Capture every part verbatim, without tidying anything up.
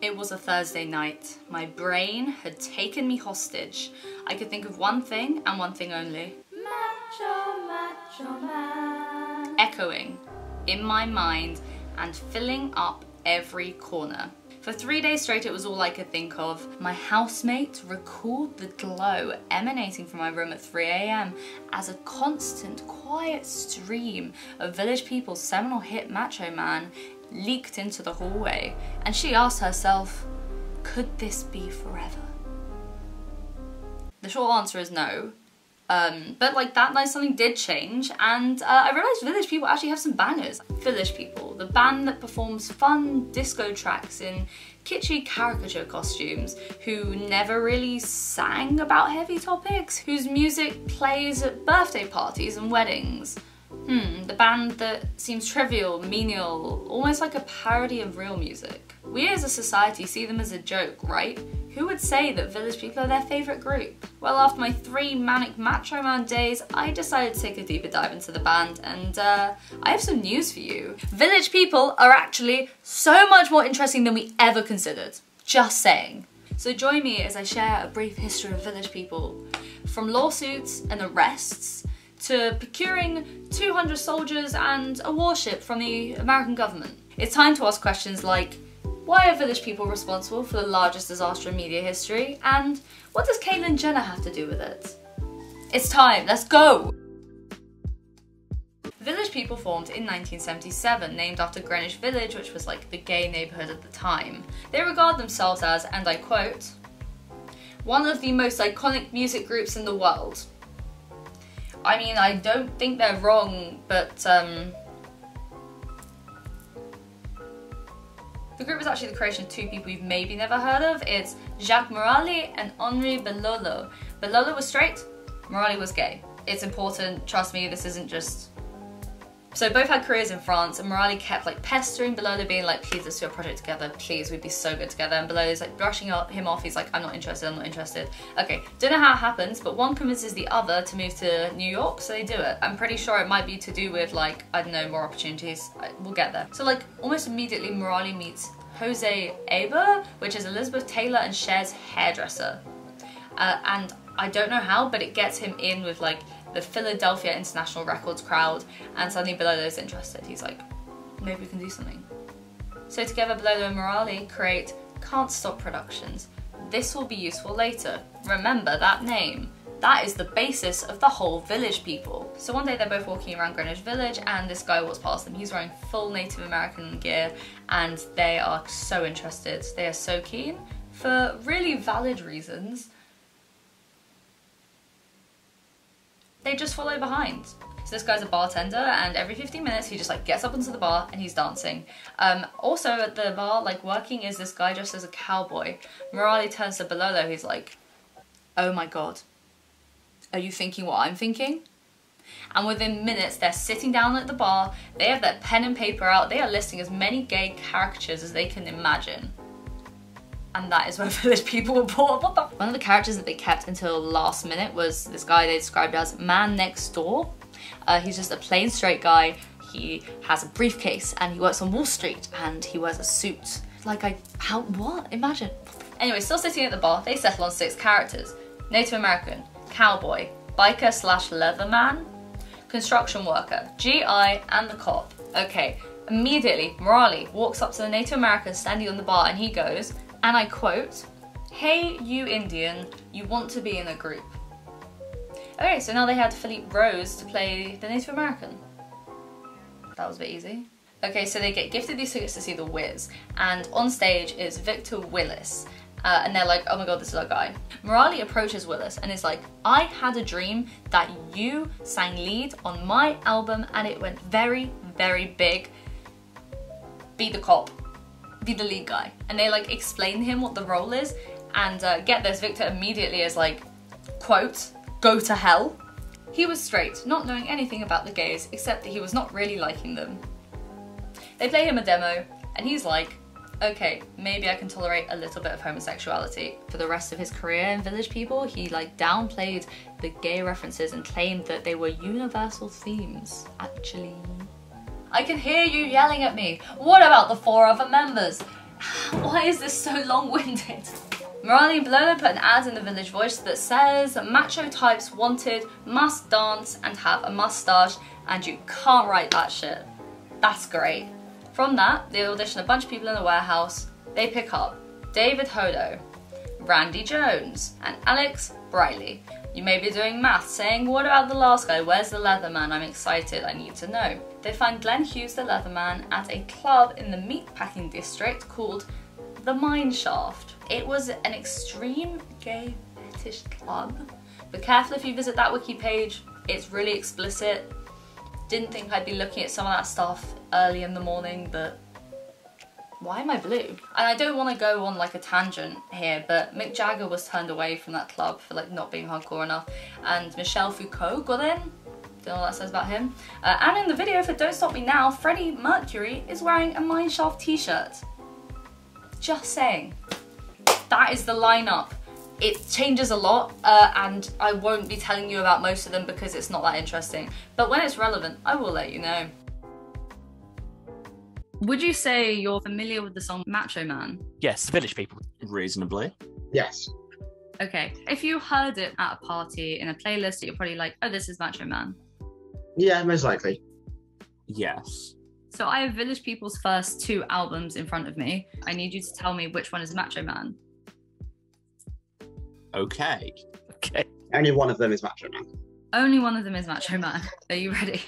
It was a Thursday night. My brain had taken me hostage. I could think of one thing and one thing only. Macho, macho man. Echoing in my mind and filling up every corner. For three days straight, it was all I could think of. My housemate recalled the glow emanating from my room at three A M as a constant, quiet stream of Village People's seminal hit Macho Man leaked into the hallway, and she asked herself, could this be forever? The short answer is no. Um, but like that night, something did change, and uh, I realised Village People actually have some bangers. Village People, the band that performs fun disco tracks in kitschy caricature costumes, who never really sang about heavy topics, whose music plays at birthday parties and weddings. Hmm, the band that seems trivial, menial, almost like a parody of real music. We as a society see them as a joke, right? Who would say that Village People are their favourite group? Well, after my three manic Macho Man days, I decided to take a deeper dive into the band, and uh, I have some news for you. Village People are actually so much more interesting than we ever considered. Just saying. So join me as I share a brief history of Village People, from lawsuits and arrests, to procuring two hundred soldiers and a warship from the American government. It's time to ask questions like, why are Village People responsible for the largest disaster in media history? And what does Caitlyn Jenner have to do with it? It's time, let's go! Village People formed in nineteen seventy-seven, named after Greenwich Village, which was like the gay neighbourhood at the time. They regard themselves as, and I quote, one of the most iconic music groups in the world. I mean, I don't think they're wrong, but um, the group was actually the creation of two people you've maybe never heard of. It's Jacques Morali and Henri Belolo. Belolo was straight, Morali was gay. It's important, trust me, this isn't just... So both had careers in France, and Morali kept like pestering Belolo, being like, please let's do a project together, please, we'd be so good together. And Belolo's like brushing him off, he's like, I'm not interested, I'm not interested. Okay, don't know how it happens, but one convinces the other to move to New York, so they do it. I'm pretty sure it might be to do with like, I don't know, more opportunities, we'll get there. So like, almost immediately Morali meets Jose Eber, which is Elizabeth Taylor and Cher's hairdresser. Uh, and I don't know how, but it gets him in with like, the Philadelphia International Records crowd, and suddenly Belolo's interested. He's like, maybe we can do something. So together Belolo and Morali create Can't Stop Productions. This will be useful later. Remember that name. That is the basis of the whole Village People. So one day they're both walking around Greenwich Village and this guy walks past them. He's wearing full Native American gear and they are so interested. They are so keen for really valid reasons. They just follow behind. So this guy's a bartender and every fifteen minutes he just like gets up onto the bar and he's dancing. Um, also at the bar, like working, is this guy dressed as a cowboy. Morali turns to Belolo, he's like, oh my god, are you thinking what I'm thinking? And within minutes they're sitting down at the bar, they have their pen and paper out, they are listing as many gay caricatures as they can imagine. And that is where Village People were born. What the? One of the characters that they kept until last minute was this guy they described as Man Next Door. Uh, he's just a plain straight guy. He has a briefcase and he works on Wall Street and he wears a suit. Like I, how, what? Imagine. Anyway, still sitting at the bar, they settle on six characters. Native American, cowboy, biker slash leatherman, construction worker, G I, and the cop. Okay, immediately Morali walks up to the Native American standing on the bar and he goes, and I quote, hey, you Indian, you want to be in a group. Okay, so now they had Philippe Rose to play the Native American. That was a bit easy. Okay, so they get gifted these tickets to see The Wiz, and on stage is Victor Willis. Uh, and they're like, oh my god, this is our guy. Morali approaches Willis and is like, I had a dream that you sang lead on my album and it went very, very big. Be the cop. Be the lead guy. And they like explain to him what the role is, and uh, get this, Victor immediately is like, quote, go to hell. He was straight, not knowing anything about the gays except that he was not really liking them. They play him a demo and he's like, okay, maybe I can tolerate a little bit of homosexuality. For the rest of his career in Village People, he like downplayed the gay references and claimed that they were universal themes, actually. I can hear you yelling at me. What about the four other members? Why is this so long-winded? Morali and Belolo put an ad in the Village Voice that says macho types wanted must dance and have a mustache, and you can't write that shit. That's great. From that, they audition a bunch of people in the warehouse. They pick up David Hodo, Randy Jones, and Alex Briley. You may be doing math, saying, what about the last guy? Where's the Leatherman? I'm excited, I need to know. They find Glenn Hughes the Leatherman at a club in the meatpacking district called The Mineshaft. It was an extreme gay fetish club. Be careful if you visit that wiki page, it's really explicit. Didn't think I'd be looking at some of that stuff early in the morning, but why am I blue? And I don't want to go on like a tangent here, but Mick Jagger was turned away from that club for like not being hardcore enough, and Michel Foucault got in. Don't know what that says about him. Uh, and in the video for Don't Stop Me Now, Freddie Mercury is wearing a Mineshaft t-shirt. Just saying. That is the lineup. It changes a lot, uh, and I won't be telling you about most of them because it's not that interesting. But when it's relevant, I will let you know. Would you say you're familiar with the song Macho Man? Yes, Village People. Reasonably. Yes. Okay. If you heard it at a party in a playlist, you're probably like, oh, this is Macho Man. Yeah, most likely. Yes. So I have Village People's first two albums in front of me. I need you to tell me which one is Macho Man. Okay. Okay. Only one of them is Macho Man. Only one of them is Macho Man. Are you ready?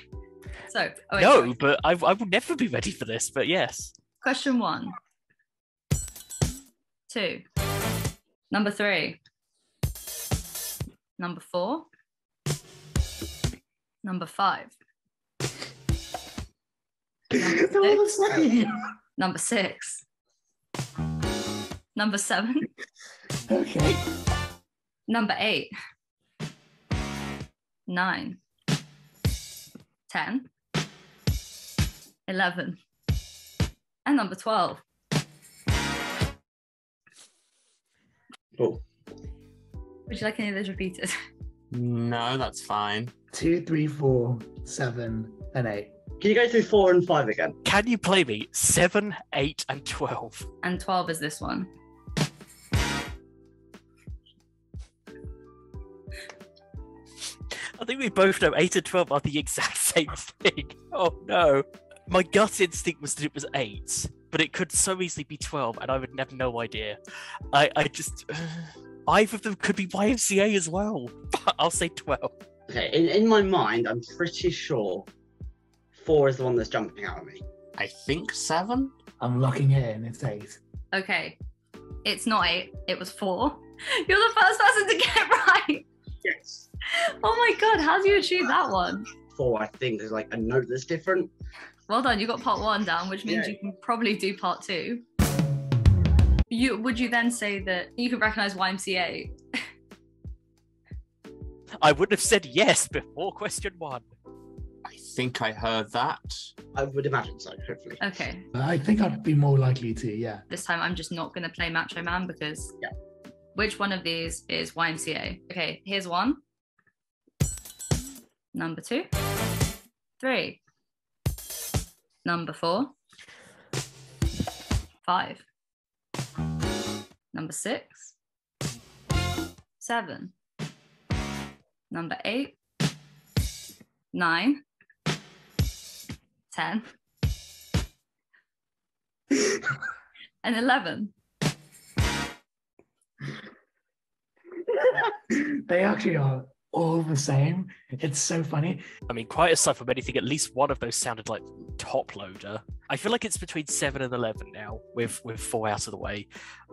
So, oh wait, no, sorry. but I, I will never be ready for this, but yes. Question one. Two. Number three. Number four. Number five. Number six. Number six. Number seven. Okay. Number eight. Nine. ten, eleven, and number twelve. Oh. Would you like any of those repeated? No, that's fine. Two, three, four, seven, and eight. Can you go through four and five again? Can you play me seven, eight, and twelve? And twelve is this one. I think we both know eight and twelve are the exact same thing. Oh no. My gut instinct was that it was eight, but it could so easily be twelve and I would have no idea. I, I just... Uh, either of them could be Y M C A as well, but I'll say twelve. Okay, in, in my mind, I'm pretty sure four is the one that's jumping out at me. I think seven? I'm locking it in, it's eight. Okay, it's not eight, it was four. You're the first person to get it right! Yes. Oh my god, how do you achieve that one? Four, I think. There's like a note that's different. Well done, you got part one down, which means yeah. You can probably do part two. You Would you then say that you can recognise Y M C A? I would have said yes before question one. I think I heard that. I would imagine so, hopefully. Okay. I think I'd be more likely to, yeah. This time I'm just not going to play Macho Man because... Yeah. Which one of these is Y M C A? Okay, here's one. Number two. Three. Number four. Five. Number six. Seven. Number eight. Nine. Ten. And eleven. They actually are all the same. It's so funny. I mean, quite aside from anything, at least one of those sounded like top loader. I feel like it's between seven and eleven now, with with four out of the way.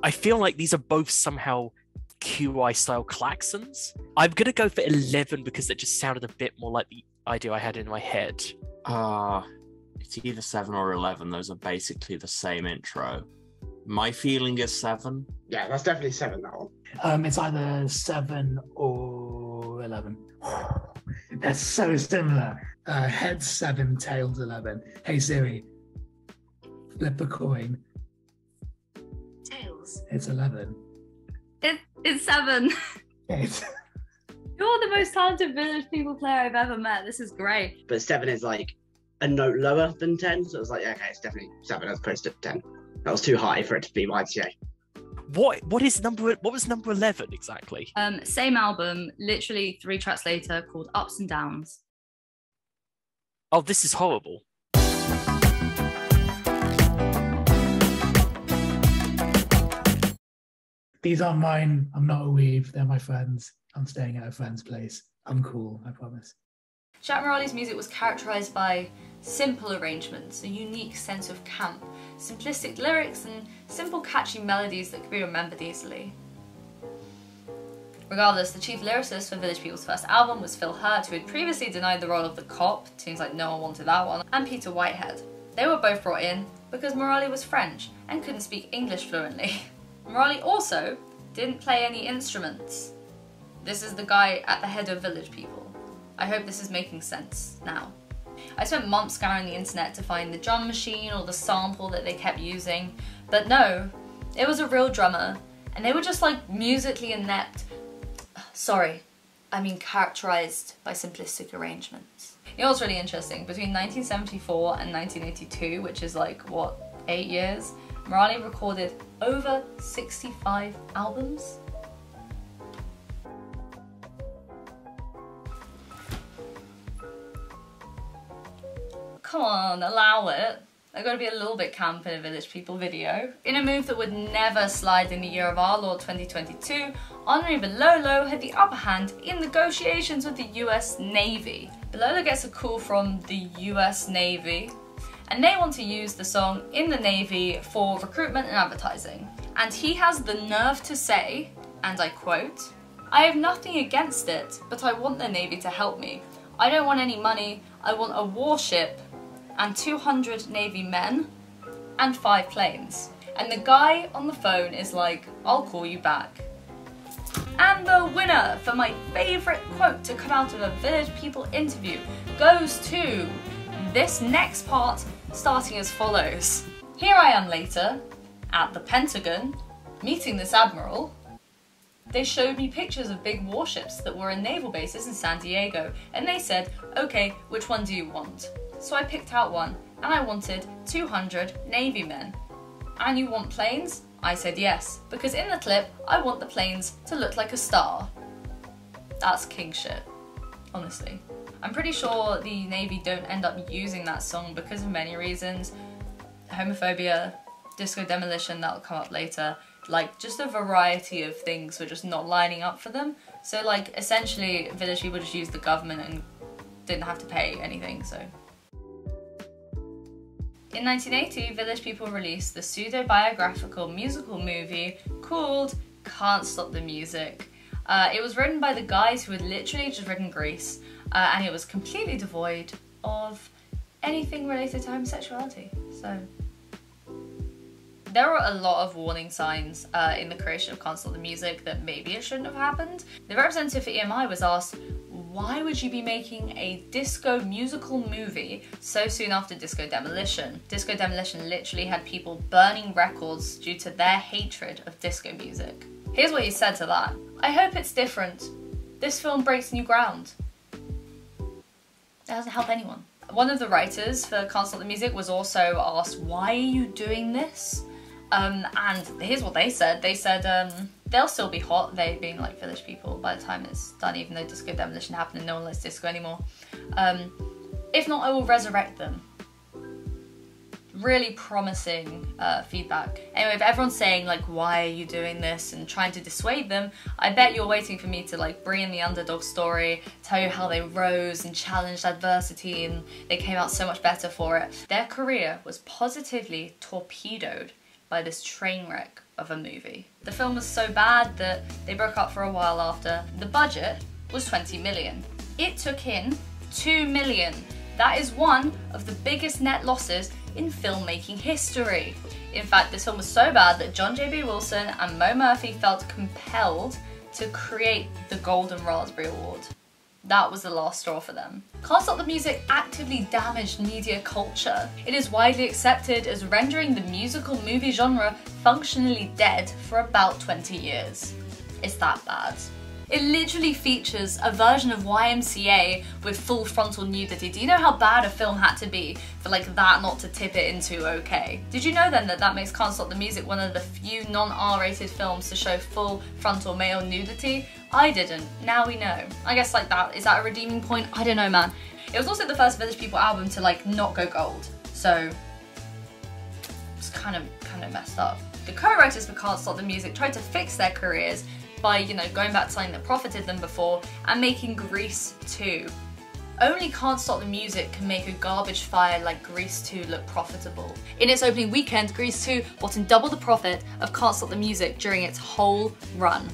I feel like these are both somehow Q I style klaxons. I'm gonna go for eleven because it just sounded a bit more like the idea I had in my head. Ah, uh, it's either seven or eleven. Those are basically the same intro. My feeling is seven. Yeah, that's definitely seven, that one. Um, it's either seven or eleven. They're so similar. Uh, head seven, tails eleven. Hey Siri, flip a coin. Tails. It's eleven. It, it's seven. Eight. You're the most talented Village People player I've ever met. This is great. But seven is like a note lower than ten, so it's like, okay, it's definitely seven as opposed to ten. That was too high for it to be Y M C A. What what is number what was number eleven exactly? Um, same album, literally three tracks later, called Ups and Downs. Oh, this is horrible. These aren't mine. I'm not a weave. They're my friends. I'm staying at a friend's place. I'm cool, I promise. Jacques Morali's music was characterised by simple arrangements, a unique sense of camp, simplistic lyrics and simple catchy melodies that could be remembered easily. Regardless, the chief lyricist for Village People's first album was Phil Hurt, who had previously denied the role of the cop, seems like no one wanted that one, and Peter Whitehead. They were both brought in because Morali was French and couldn't speak English fluently. Morali also didn't play any instruments. This is the guy at the head of Village People. I hope this is making sense now. I spent months scouring the internet to find the drum machine or the sample that they kept using, but no, it was a real drummer, and they were just like musically inept. Sorry, I mean characterised by simplistic arrangements. You know what's really interesting? Between nineteen seventy-four and nineteen eighty-two, which is like, what, eight years, Morali recorded over sixty-five albums. Come on, allow it. I've got to be a little bit camp in a Village People video. In a move that would never slide in the year of our Lord twenty twenty-two, Henri Belolo had the upper hand in negotiations with the U S Navy. Belolo gets a call from the U S Navy, and they want to use the song In the Navy for recruitment and advertising. And he has the nerve to say, and I quote, "I have nothing against it, but I want the Navy to help me. I don't want any money, I want a warship and two hundred Navy men and five planes." And the guy on the phone is like, "I'll call you back." And the winner for my favourite quote to come out of a Village People interview goes to this next part, starting as follows. "Here I am later, at the Pentagon, meeting this admiral. They showed me pictures of big warships that were in naval bases in San Diego, and they said, okay, which one do you want? So I picked out one, and I wanted two hundred Navy men. And you want planes? I said yes, because in the clip, I want the planes to look like a star." That's king shit, honestly. I'm pretty sure the Navy don't end up using that song because of many reasons. Homophobia, disco demolition, that'll come up later. Like, just a variety of things were just not lining up for them. So, like, essentially, Village People just used the government and didn't have to pay anything, so. In nineteen eighty, Village People released the pseudo-biographical musical movie called Can't Stop the Music. Uh, it was written by the guys who had literally just written Grease, uh, and it was completely devoid of anything related to homosexuality, so. There were a lot of warning signs uh, in the creation of Can't Stop the Music that maybe it shouldn't have happened. The representative for E M I was asked, why would you be making a disco musical movie so soon after Disco Demolition? Disco Demolition literally had people burning records due to their hatred of disco music. Here's what he said to that. "I hope it's different. This film breaks new ground." That doesn't help anyone. One of the writers for Can't Stop the Music was also asked, why are you doing this? Um, and here's what they said. They said um, they'll still be hot, they being like Village People, by the time it's done, even though Disco Demolition happened and no one likes disco anymore. Um, if not, I will resurrect them. Really promising uh, feedback. Anyway, if everyone's saying like, why are you doing this and trying to dissuade them, I bet you're waiting for me to like bring in the underdog story, tell you how they rose and challenged adversity and they came out so much better for it. Their career was positively torpedoed by this train wreck of a movie. The film was so bad that they broke up for a while after. The budget was twenty million. It took in two million. That is one of the biggest net losses in filmmaking history. In fact, this film was so bad that John J B. Wilson and Mo Murphy felt compelled to create the Golden Raspberry Award. That was the last straw for them. Can't Stop the Music actively damaged media culture. It is widely accepted as rendering the musical movie genre functionally dead for about twenty years. It's that bad. It literally features a version of Y M C A with full frontal nudity. Do you know how bad a film had to be for like that not to tip it into okay? Did you know then that that makes Can't Stop the Music one of the few non-R rated films to show full frontal male nudity? I didn't. Now we know. I guess like that, is that a redeeming point? I don't know, man. It was also the first Village People album to like not go gold, so it's kind of, kind of messed up. The co-writers for Can't Stop the Music tried to fix their careers by, you know, going back to something that profited them before and making Grease two. Only Can't Stop the Music can make a garbage fire like Grease two look profitable. In its opening weekend, Grease two brought in double the profit of Can't Stop the Music during its whole run.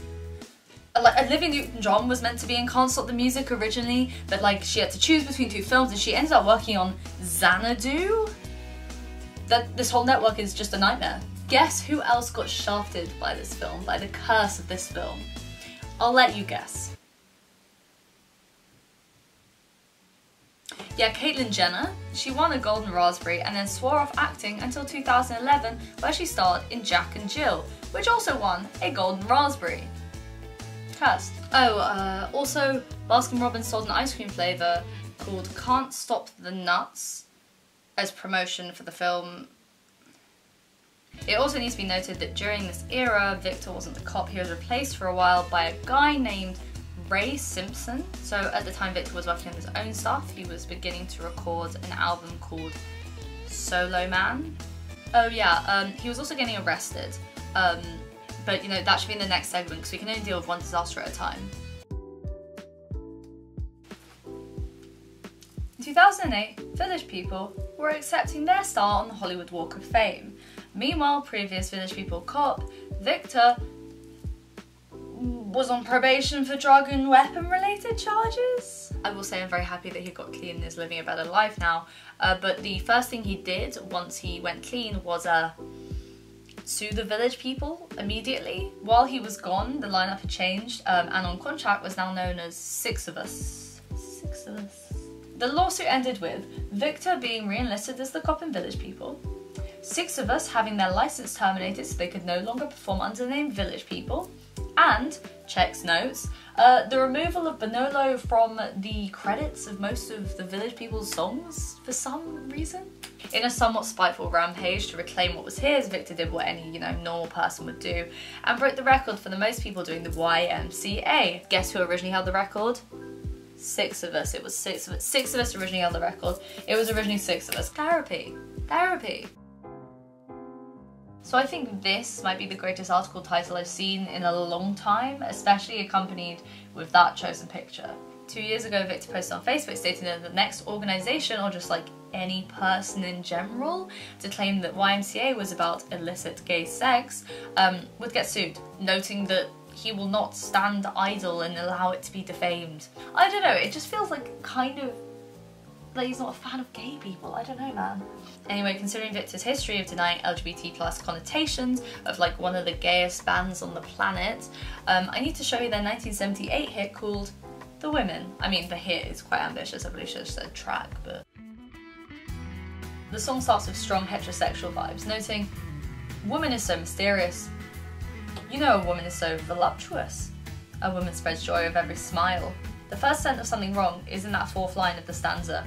Like, Olivia Newton-John was meant to be in Can't Stop the Music originally, but like she had to choose between two films and she ended up working on Xanadu? That, this whole network is just a nightmare. Guess who else got shafted by this film, by the curse of this film? I'll let you guess. Yeah, Caitlyn Jenner. She won a Golden Raspberry and then swore off acting until two thousand eleven, where she starred in Jack and Jill, which also won a Golden Raspberry. Cursed. Oh, uh, also Baskin-Robbins sold an ice cream flavour called Can't Stop the Nuts as promotion for the film. It also needs to be noted that during this era, Victor wasn't the cop. He was replaced for a while by a guy named Ray Simpson. So at the time Victor was working on his own stuff, he was beginning to record an album called Solo Man. Oh yeah, um, he was also getting arrested. Um, but you know, that should be in the next segment because we can only deal with one disaster at a time. In two thousand eight, Village People were accepting their star on the Hollywood Walk of Fame. Meanwhile, previous Village People cop, Victor, was on probation for drug and weapon related charges. I will say I'm very happy that he got clean and is living a better life now, uh, but the first thing he did once he went clean was uh, sue the Village People immediately. While he was gone, the lineup had changed um, and on contract was now known as Sixuvus. Sixuvus. The lawsuit ended with Victor being re-enlisted as the cop in Village People, Sixuvus having their license terminated so they could no longer perform under the name Village People, and, checks notes, uh, the removal of Belolo from the credits of most of the Village People's songs for some reason. In a somewhat spiteful rampage to reclaim what was his, Victor did what any, you know, normal person would do and broke the record for the most people doing the Y M C A. Guess who originally held the record? Sixuvus. It was Sixuvus. Sixuvus originally held the record. It was originally Sixuvus. Therapy. Therapy. So I think this might be the greatest article title I've seen in a long time, especially accompanied with that chosen picture. Two years ago, Victor posted on Facebook stating that the next organisation, or just like any person in general, to claim that Y M C A was about illicit gay sex um, would get sued, noting that he will not stand idle and allow it to be defamed. I don't know, it just feels like kind of like he's not a fan of gay people, I don't know, man. Anyway, considering Victor's history of denying L G B T plus connotations of like one of the gayest bands on the planet, um, I need to show you their nineteen seventy-eight hit called The Women. I mean, the hit is quite ambitious, I believe she just said track, but... The song starts with strong heterosexual vibes, noting, "Woman is so mysterious. You know a woman is so voluptuous. A woman spreads joy with every smile." The first scent of something wrong is in that fourth line of the stanza.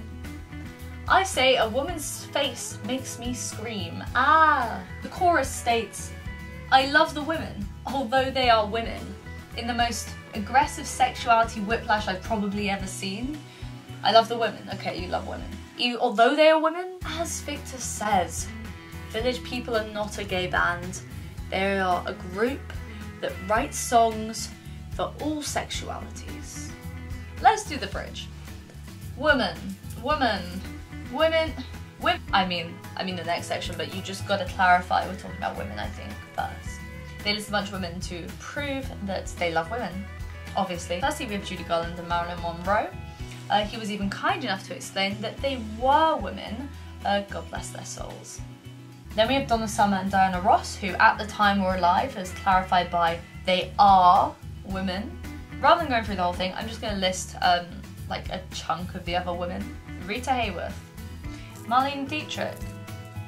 "I say a woman's face makes me scream." Ah! The chorus states, "I love the women, although they are women," in the most aggressive sexuality whiplash I've probably ever seen. I love the women. Okay, you love women. You, although they are women? As Victor says, Village People are not a gay band. They are a group that writes songs for all sexualities. Let's do the bridge. Woman, woman, women, women. I mean, I mean the next section, but you just gotta clarify we're talking about women, I think, first. They list a bunch of women to prove that they love women, obviously. Firstly, we have Judy Garland and Marilyn Monroe. Uh, he was even kind enough to explain that they were women, uh, God bless their souls. Then we have Donna Summer and Diana Ross, who at the time were alive, as clarified by they are women. Rather than going through the whole thing, I'm just going to list um, like a chunk of the other women. Rita Hayworth, Marlene Dietrich,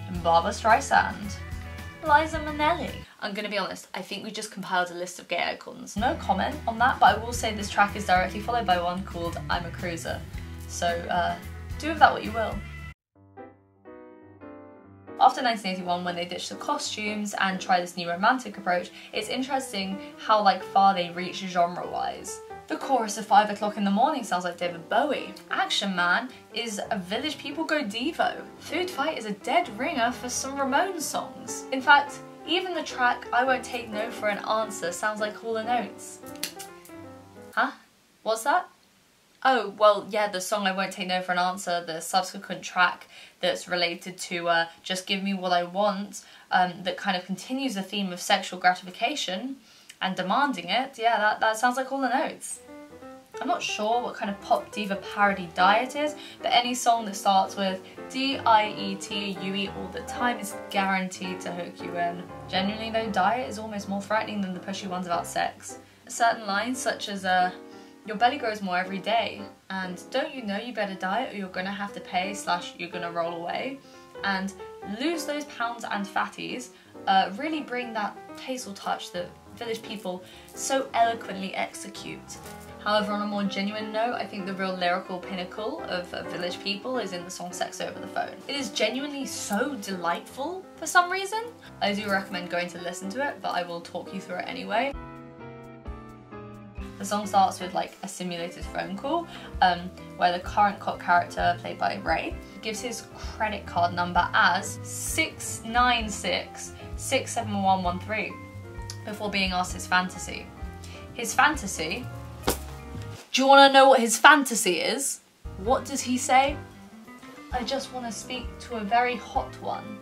and Barbra Streisand. Liza Minnelli. I'm gonna be honest, I think we just compiled a list of gay icons. No comment on that, but I will say this track is directly followed by one called I'm a Cruiser. So uh, do with that what you will. After nineteen eighty-one, when they ditched the costumes and tried this new romantic approach, it's interesting how like far they reached genre-wise. The chorus of Five O'Clock in the Morning sounds like David Bowie. Action Man is a Village People Go Devo. Food Fight is a dead ringer for some Ramones songs. In fact, even the track I Won't Take No for an Answer sounds like Hall and Oates. Huh? What's that? Oh, well, yeah, the song I Won't Take No for an Answer, the subsequent track that's related to uh, Just Give Me What I Want, um, that kind of continues the theme of sexual gratification, and demanding it, yeah, that, that sounds like all the notes. I'm not sure what kind of pop diva parody diet is, but any song that starts with D I E T U E all the time is guaranteed to hook you in. Genuinely though, diet is almost more frightening than the pushy ones about sex. Certain lines such as, uh, your belly grows more every day, and don't you know you better diet or you're gonna have to pay slash you're gonna roll away, and lose those pounds and fatties, uh, really bring that hazel touch that Village People so eloquently execute. However, on a more genuine note, I think the real lyrical pinnacle of uh, Village People is in the song Sex Over the Phone. It is genuinely so delightful for some reason. I do recommend going to listen to it, but I will talk you through it anyway. The song starts with like a simulated phone call um, where the current cop character, played by Ray, gives his credit card number as six nine six, six seven one one three. Before being asked his fantasy. His fantasy? Do you want to know what his fantasy is? What does he say? I just want to speak to a very hot one.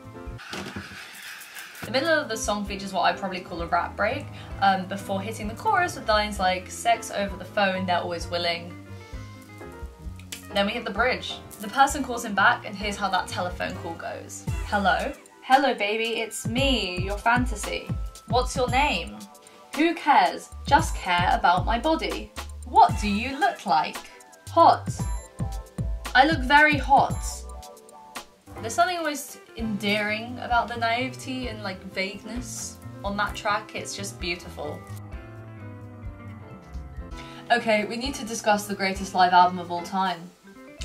The middle of the song features what I probably call a rap break, um, before hitting the chorus with lines like, sex over the phone, they're always willing. Then we hit the bridge. The person calls him back, and here's how that telephone call goes. Hello? Hello baby, it's me, your fantasy. What's your name? Who cares? Just care about my body. What do you look like? Hot. I look very hot. There's something almost endearing about the naivety and like vagueness on that track. It's just beautiful. Okay, we need to discuss the greatest live album of all time.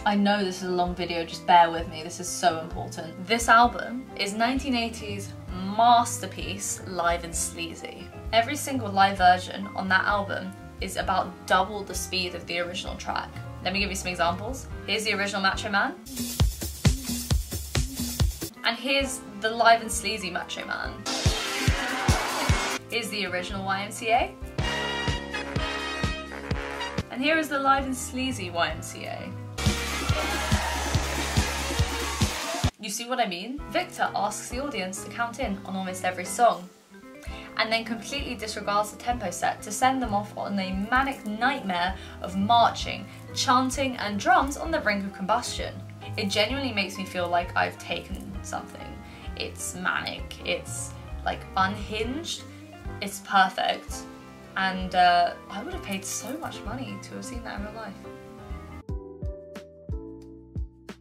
I know this is a long video, just bear with me, this is so important. This album is nineteen eighties masterpiece Live and Sleazy. Every single live version on that album is about double the speed of the original track. Let me give you some examples. Here's the original Macho Man. And here's the Live and Sleazy Macho Man. Here's the original Y M C A. And here is the Live and Sleazy Y M C A. You see what I mean? Victor asks the audience to count in on almost every song, and then completely disregards the tempo set to send them off on a manic nightmare of marching, chanting and drums on the brink of combustion. It genuinely makes me feel like I've taken something. It's manic, it's like unhinged, it's perfect, and uh, I would have paid so much money to have seen that in real life.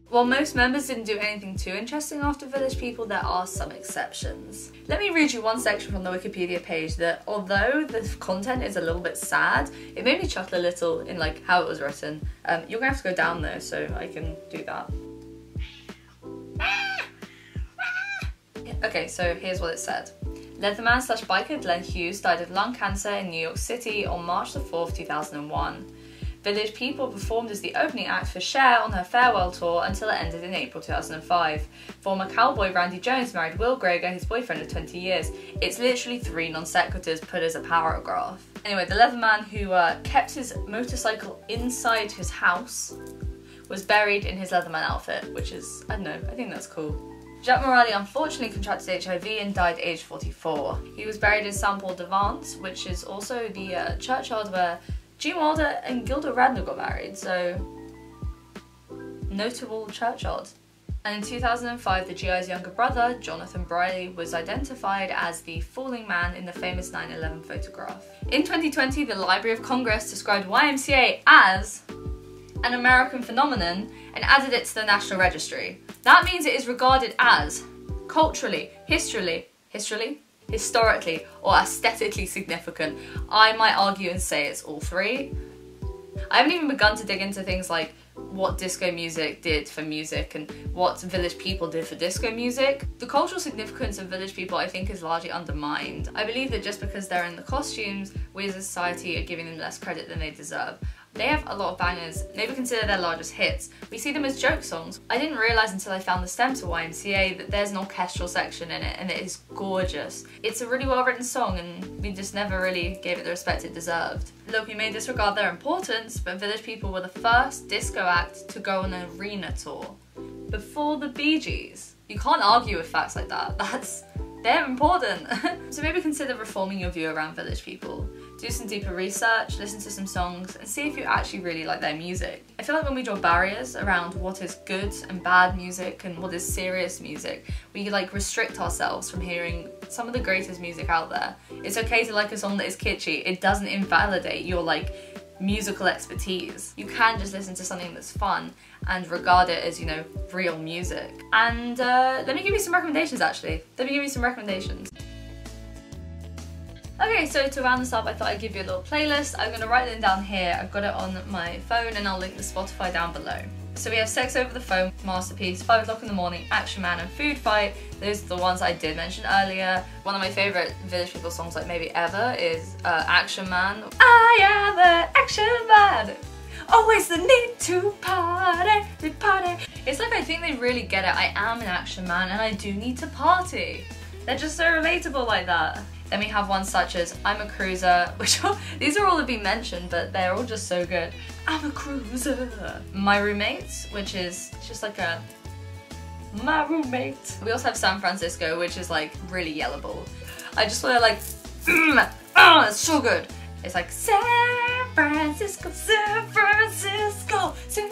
While most members didn't do anything too interesting after Village People, there are some exceptions. Let me read you one section from the Wikipedia page that, although the content is a little bit sad, it made me chuckle a little in like how it was written. Um, you're gonna have to go down though, so I can do that. Okay, so here's what it said. Leatherman slash biker Glenn Hughes died of lung cancer in New York City on March the fourth, two thousand one. Village People performed as the opening act for Cher on her farewell tour until it ended in April two thousand five. Former cowboy Randy Jones married Will Greger, his boyfriend of twenty years. It's literally three non sequiturs put as a paragraph. Anyway, the Leatherman, who uh, kept his motorcycle inside his house, was buried in his Leatherman outfit, which is, I don't know, I think that's cool. Jacques Morali unfortunately contracted H I V and died aged forty-four. He was buried in Saint Paul de Vence, which is also the uh, churchyard where Gene Wilder and Gilda Radner got married, so notable churchyard. And in two thousand five, the G I's younger brother, Jonathan Briley, was identified as the falling man in the famous nine eleven photograph. In twenty twenty, the Library of Congress described Y M C A as an American phenomenon and added it to the National Registry. That means it is regarded as culturally, historically, Historically, historically, or aesthetically significant? I might argue and say it's all three. I haven't even begun to dig into things like what disco music did for music and what Village People did for disco music. The cultural significance of Village People, I think, is largely undermined. I believe that just because they're in the costumes, we as a society are giving them less credit than they deserve. They have a lot of bangers. They were considered their largest hits. We see them as joke songs. I didn't realise until I found the stem to Y M C A that there's an orchestral section in it, and it is gorgeous. It's a really well written song, and we just never really gave it the respect it deserved. Look, we may disregard their importance, but Village People were the first disco act to go on an arena tour. Before the Bee Gees. You can't argue with facts like that. That's... they're important. So maybe consider reforming your view around Village People. Do some deeper research, listen to some songs, and see if you actually really like their music. I feel like when we draw barriers around what is good and bad music and what is serious music, we like restrict ourselves from hearing some of the greatest music out there. It's okay to like a song that is kitschy. It doesn't invalidate your like musical expertise. You can just listen to something that's fun and regard it as, you know, real music. And uh, let me give you some recommendations actually. Let me give you some recommendations. Okay, so to round this up, I thought I'd give you a little playlist. I'm going to write them down here. I've got it on my phone and I'll link the Spotify down below. So we have Sex Over the Phone, Masterpiece, five o'clock in the Morning, Action Man and Food Fight. Those are the ones I did mention earlier. One of my favourite Village People songs like maybe ever is uh, Action Man. I am an action man! Always the need to party, to party. It's like I think they really get it. I am an action man and I do need to party. They're just so relatable like that. Then we have ones such as I'm a Cruiser, which all, these are all have been mentioned, but they're all just so good. I'm a Cruiser. My Roommates, which is just like a, my roommate. We also have San Francisco, which is like really yellable. I just want to like, mm, oh, it's so good. It's like San Francisco, San Francisco, San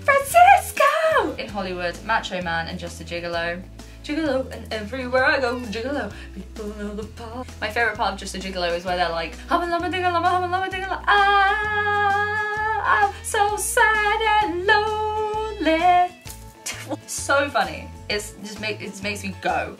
Francisco. In Hollywood, Macho Man and Just a Gigolo. Gigolo, and everywhere I go, Gigolo, people know the part. My favourite part of Just a Gigolo is where they're like, hubba lubba digga lubba hubba lubba digga lubba, ah, I'm so sad and lonely. So funny. It's just make, it just makes me go.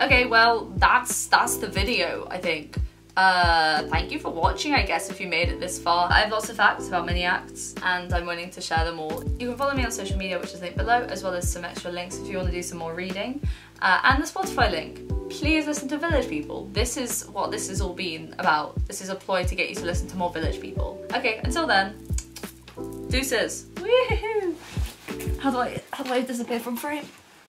Okay, well, that's, that's the video, I think. Uh, thank you for watching, I guess, if you made it this far. I have lots of facts about many acts and I'm willing to share them all. You can follow me on social media, which is linked below, as well as some extra links if you want to do some more reading, uh, and the Spotify link. Please listen to Village People. This is what this has all been about. This is a ploy to get you to listen to more Village People. Okay, until then, deuces. Woohoo! How do I, how do I disappear from frame?